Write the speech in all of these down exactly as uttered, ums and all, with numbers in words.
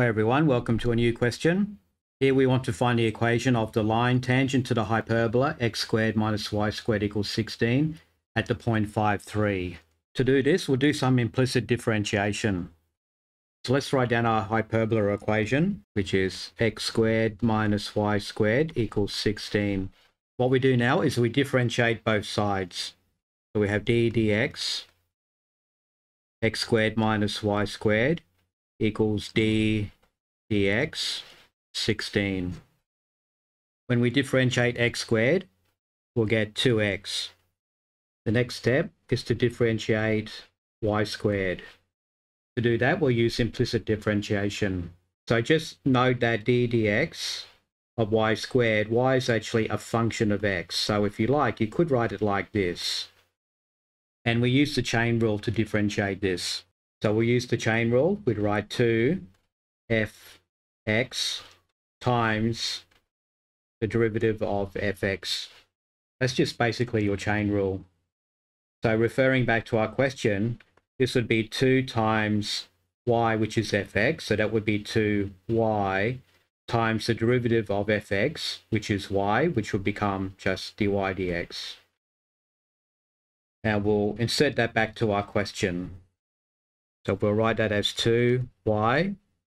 Hi everyone, welcome to a new question. Here we want to find the equation of the line tangent to the hyperbola x squared minus y squared equals sixteen at the point five three. To do this, we'll do some implicit differentiation. So let's write down our hyperbola equation, which is x squared minus y squared equals sixteen. What we do now is we differentiate both sides. So we have d dx, x squared minus y squared equals d dx sixteen. When we differentiate x squared, we'll get two x. The next step is to differentiate y squared. To do that, we'll use implicit differentiation. So just note that d dx of y squared, y is actually a function of x. So if you like, you could write it like this. And we use the chain rule to differentiate this. So we'll use the chain rule. We'd write two f x times the derivative of f x. That's just basically your chain rule. So referring back to our question, this would be two times y, which is f x. So that would be two y times the derivative of f x, which is y, which would become just dy dx. Now we'll insert that back to our question. So we'll write that as two y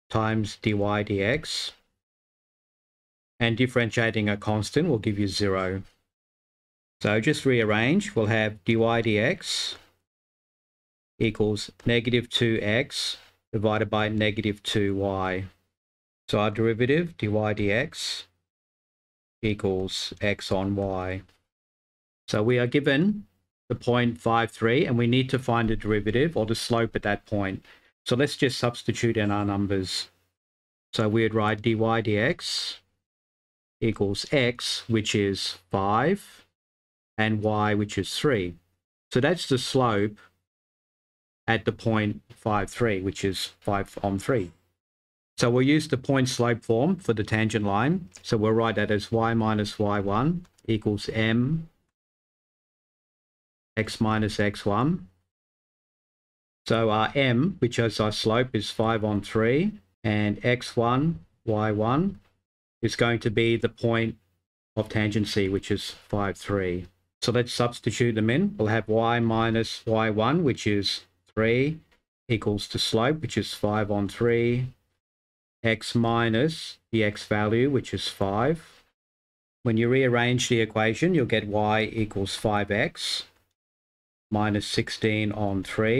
times dy dx, and differentiating a constant will give you zero. So just rearrange, we'll have dy dx equals negative two x divided by negative two y. So our derivative, dy dx, equals x on y. So we are given the point five three, and we need to find the derivative or the slope at that point. So let's just substitute in our numbers. So we would write dy dx equals x, which is five, and y, which is three. So that's the slope at the point five three, which is five on three. So we'll use the point slope form for the tangent line. So we'll write that as y minus y one equals m x minus x one. So our m, which is our slope, is five on three, and x one, y one is going to be the point of tangency, which is five three. So let's substitute them in. We'll have y minus y one, which is three, equals the slope, which is five on three, x minus the x value, which is five. When you rearrange the equation, you'll get y equals five x. minus sixteen on three.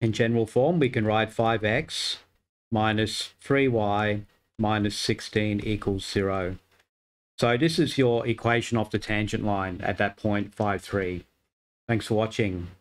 In general form, we can write five x minus three y minus sixteen equals zero. So this is your equation of the tangent line at that point five three. Thanks for watching.